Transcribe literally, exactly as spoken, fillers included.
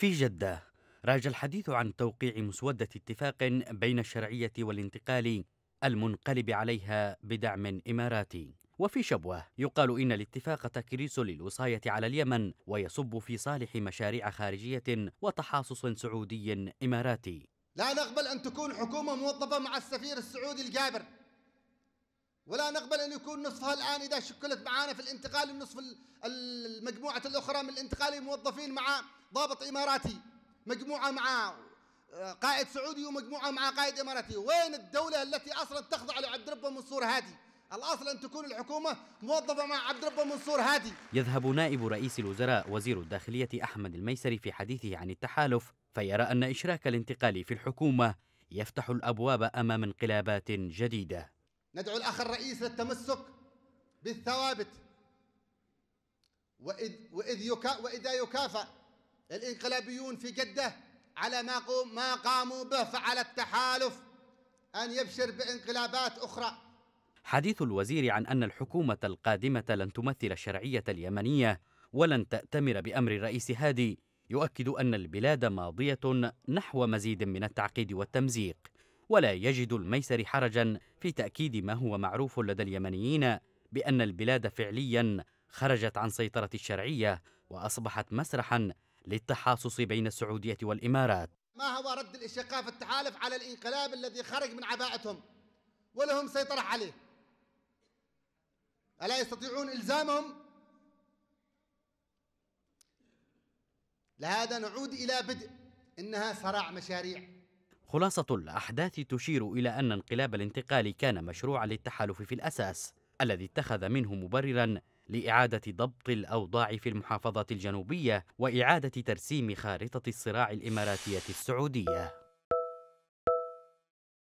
في جدة راج الحديث عن توقيع مسودة اتفاق بين الشرعية والانتقال المنقلب عليها بدعم إماراتي. وفي شبوة يقال إن الاتفاق تكريس للوصاية على اليمن ويصب في صالح مشاريع خارجية وتحاصص سعودي إماراتي. لا نقبل أن تكون حكومة موظفة مع السفير السعودي الجابر، ولا نقبل أن يكون نصفها الآن إذا شكلت معانا في الانتقال النصف المجموعة الأخرى من الانتقال موظفين مع ضابط إماراتي، مجموعة مع قائد سعودي ومجموعة مع قائد إماراتي. وين الدولة التي أصلا تخضع لعبد ربه منصور هادي؟ الأصل أن تكون الحكومة موظفة مع عبد ربه منصور هادي. يذهب نائب رئيس الوزراء وزير الداخلية أحمد الميسري في حديثه عن التحالف، فيرى أن إشراك الانتقال في الحكومة يفتح الأبواب أمام انقلابات جديدة. ندعو الأخ الرئيس للتمسك بالثوابت، وإذ, وإذ يكا وإذا يكافأ الانقلابيون في جدة على ما, قوم ما قاموا به، فعلى التحالف أن يبشر بانقلابات أخرى. حديث الوزير عن أن الحكومة القادمة لن تمثل الشرعية اليمنية ولن تأتمر بأمر الرئيس هادي يؤكد أن البلاد ماضية نحو مزيد من التعقيد والتمزيق، ولا يجد الميسري حرجاً في تأكيد ما هو معروف لدى اليمنيين بأن البلاد فعلياً خرجت عن سيطرة الشرعية وأصبحت مسرحاً للتحاصص بين السعودية والإمارات. ما هو رد الإشقاء في التحالف على الانقلاب الذي خرج من عباءتهم ولهم سيطرة عليه؟ ألا يستطيعون إلزامهم؟ لهذا نعود إلى بدء إنها صراع مشاريع. خلاصة الأحداث تشير إلى أن انقلاب الانتقال كان مشروعا للتحالف في الأساس، الذي اتخذ منه مبررا لإعادة ضبط الأوضاع في المحافظات الجنوبية وإعادة ترسيم خارطة الصراع الإماراتية السعودية.